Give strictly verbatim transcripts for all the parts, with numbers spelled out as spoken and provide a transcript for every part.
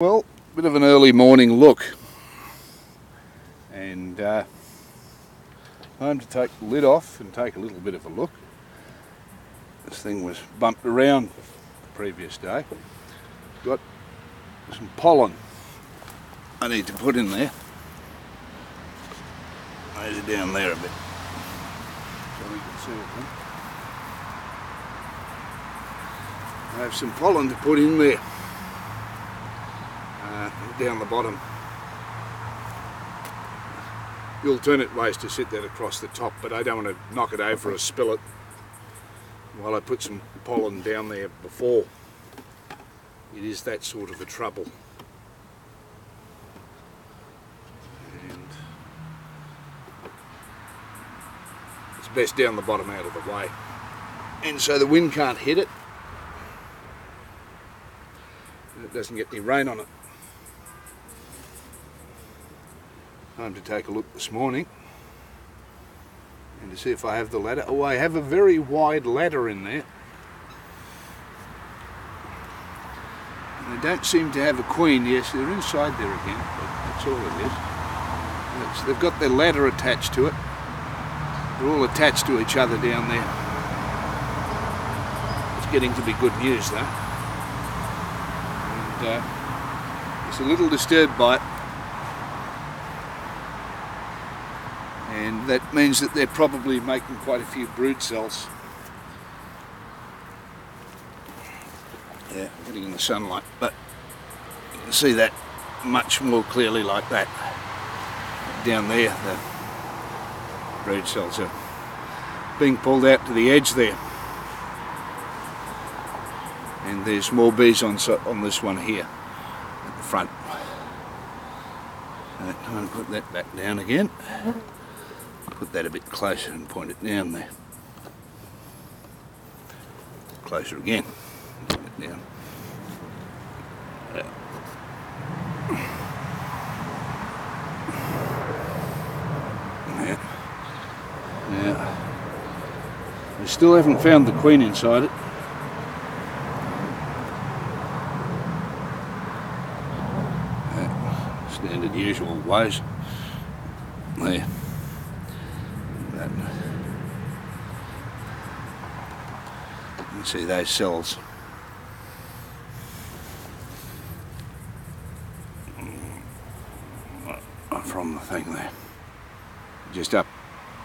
Well, a bit of an early morning look, and uh, time to take the lid off and take a little bit of a look. This thing was bumped around the previous day. Got some pollen I need to put in there. Raise it down there a bit so we can see it. Huh? I have some pollen to put in there. Down the bottom. The alternate ways to sit that across the top, but I don't want to knock it over or spill it while I put some pollen down there before. It is that sort of a trouble. And it's best down the bottom out of the way. And so the wind can't hit it. And it doesn't get any rain on it. Time to take a look this morning and to see if I have the ladder. Oh, I have a very wide ladder in there. And they don't seem to have a queen. Yes, they're inside there again, but that's all it is. It's, they've got their ladder attached to it. They're all attached to each other down there. It's getting to be good news though. And uh, it's a little disturbed by it. And that means that they're probably making quite a few brood cells. Yeah, getting in the sunlight, but you can see that much more clearly like that. Down there, the brood cells are being pulled out to the edge there. And there's more bees on, so on this one here, at the front. And I'm going to put that back down again. Put that a bit closer and point it down there. Closer again. Point it down. Yeah. Yeah. We still haven't found the queen inside it. Yeah. Standard usual ways. There. You can see those cells. From the thing there. Just up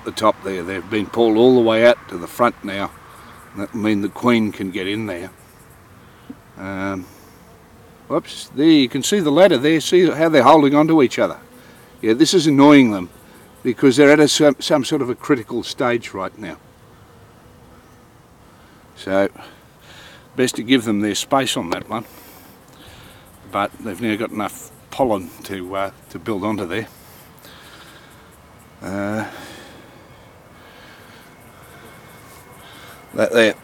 the top there, they've been pulled all the way out to the front now. That will mean the queen can get in there. Um, whoops, there you can see the ladder there, see how they're holding on to each other. Yeah, this is annoying them because they're at a, some, some sort of a critical stage right now. So, best to give them their space on that one, but they've now got enough pollen to uh, to build onto there. Uh, that there,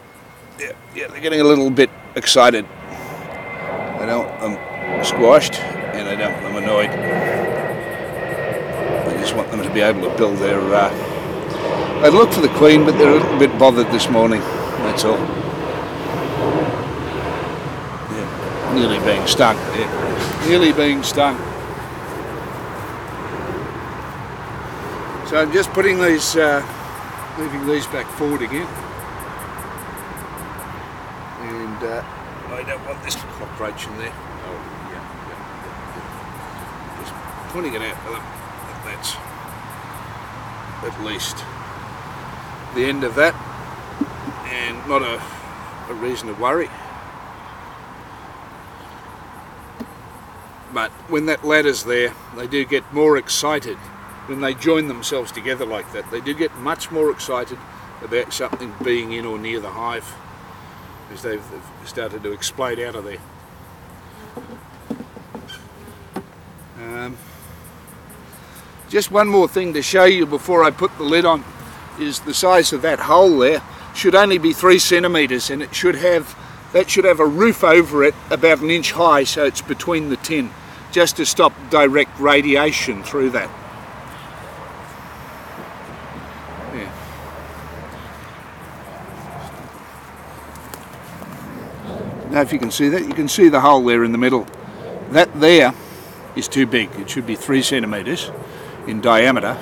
yeah, yeah, they're getting a little bit excited. They don't want them squashed and they don't want them annoyed. I just want them to be able to build their. Uh, they look for the queen, but they're a little bit bothered this morning. That's all. Yeah, nearly being stung. Yeah, nearly being stung. So I'm just putting these, uh, moving these back forward again. And uh, I don't want this cockroach in there. Oh, yeah, yeah, yeah. Just pointing it out for them. That's at least the end of that. And not a, a reason to worry. But when that ladder's there, they do get more excited when they join themselves together like that. They do get much more excited about something being in or near the hive as they've, they've started to explode out of there. Um, just one more thing to show you before I put the lid on is the size of that hole there. Should only be three centimetres, and it should have that should have a roof over it about an inch high, so it's between the tin, just to stop direct radiation through that. Yeah. Now, if you can see that, you can see the hole there in the middle. that there is too big. It should be three centimetres in diameter.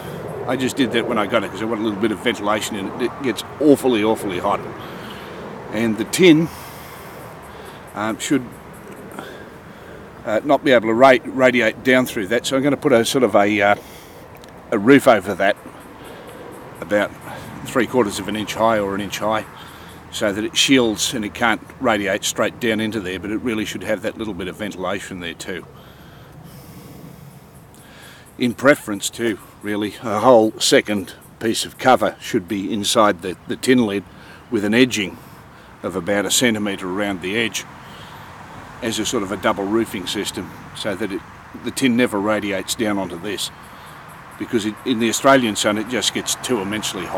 I just did that when I got it because I want a little bit of ventilation in it. It gets awfully, awfully hot. And the tin um, should uh, not be able to ra radiate down through that. So I'm going to put a sort of a, uh, a roof over that, about three quarters of an inch high or an inch high, so that it shields and it can't radiate straight down into there, but it really should have that little bit of ventilation there too. In preference too, really, a whole second piece of cover should be inside the, the tin lid with an edging of about a centimetre around the edge as a sort of a double roofing system, so that it, the tin never radiates down onto this, because it, in the Australian sun it just gets too immensely hot.